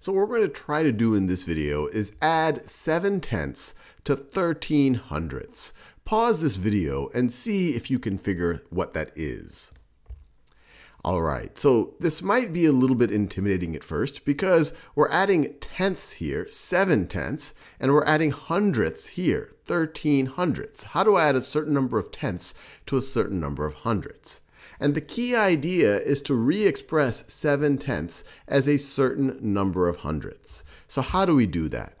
So what we're going to try to do in this video is add 7/10 to 13 hundredths. Pause this video and see if you can figure what that is. All right, so this might be a little bit intimidating at first because we're adding tenths here, 7/10, and we're adding hundredths here, 13 hundredths. How do I add a certain number of tenths to a certain number of hundredths? And the key idea is to re-express 7/10 as a certain number of hundredths. So how do we do that?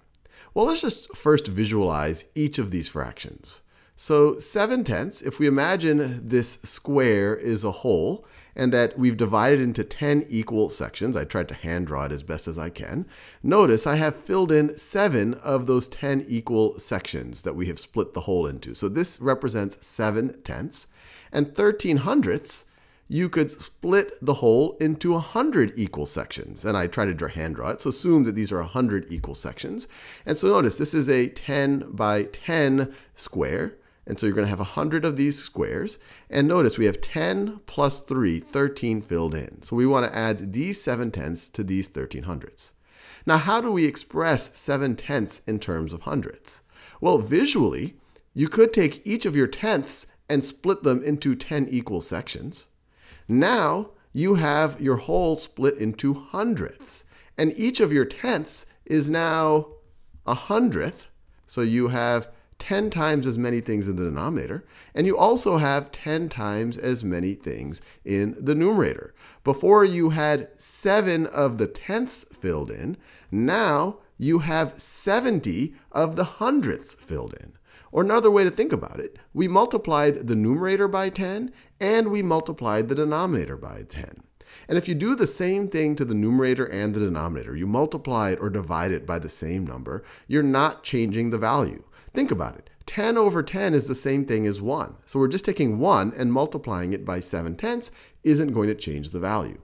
Well, let's just first visualize each of these fractions. So 7/10, if we imagine this square is a whole and that we've divided into 10 equal sections, I tried to hand draw it as best as I can. Notice I have filled in 7 of those 10 equal sections that we have split the whole into. So this represents 7/10. And 13 hundredths, you could split the whole into 100 equal sections. And I tried to hand draw it, so assume that these are 100 equal sections. And so notice this is a 10 by 10 square. And so you're going to have 100 of these squares. And notice we have 10 plus 3, 13 filled in. So we want to add these 7/10 to these 13 hundredths. Now, how do we express 7/10 in terms of hundredths? Well, visually, you could take each of your tenths and split them into 10 equal sections. Now you have your whole split into hundredths. And each of your tenths is now a hundredth. So you have 10 times as many things in the denominator, and you also have 10 times as many things in the numerator. Before you had 7 of the tenths filled in, now you have 70 of the hundredths filled in. Or another way to think about it, we multiplied the numerator by 10, and we multiplied the denominator by 10. And if you do the same thing to the numerator and the denominator, you multiply it or divide it by the same number, you're not changing the value. Think about it. 10 over 10 is the same thing as 1. So we're just taking 1 and multiplying it by 7/10 isn't going to change the value.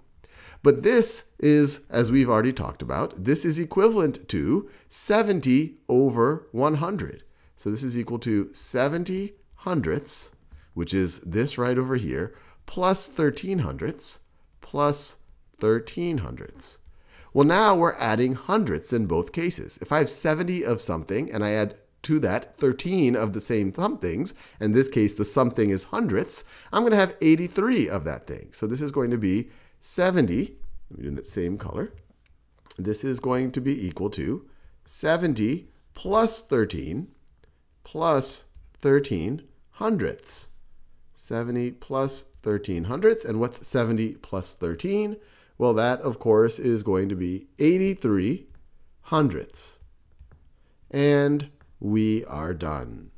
But this is, as we've already talked about, this is equivalent to 70 over 100. So this is equal to 70 hundredths, which is this right over here, plus 13 hundredths, plus 13 hundredths. Well, now we're adding hundredths in both cases. If I have 70 of something and I add to that 13 of the same somethings, in this case the something is hundredths, I'm going to have 83 of that thing. So this is going to be 70, let me do that same color, this is going to be equal to 70 plus 13 plus 13 hundredths. 70 plus 13 hundredths. And what's 70 plus 13? Well, that, of course, is going to be 83 hundredths. And we are done.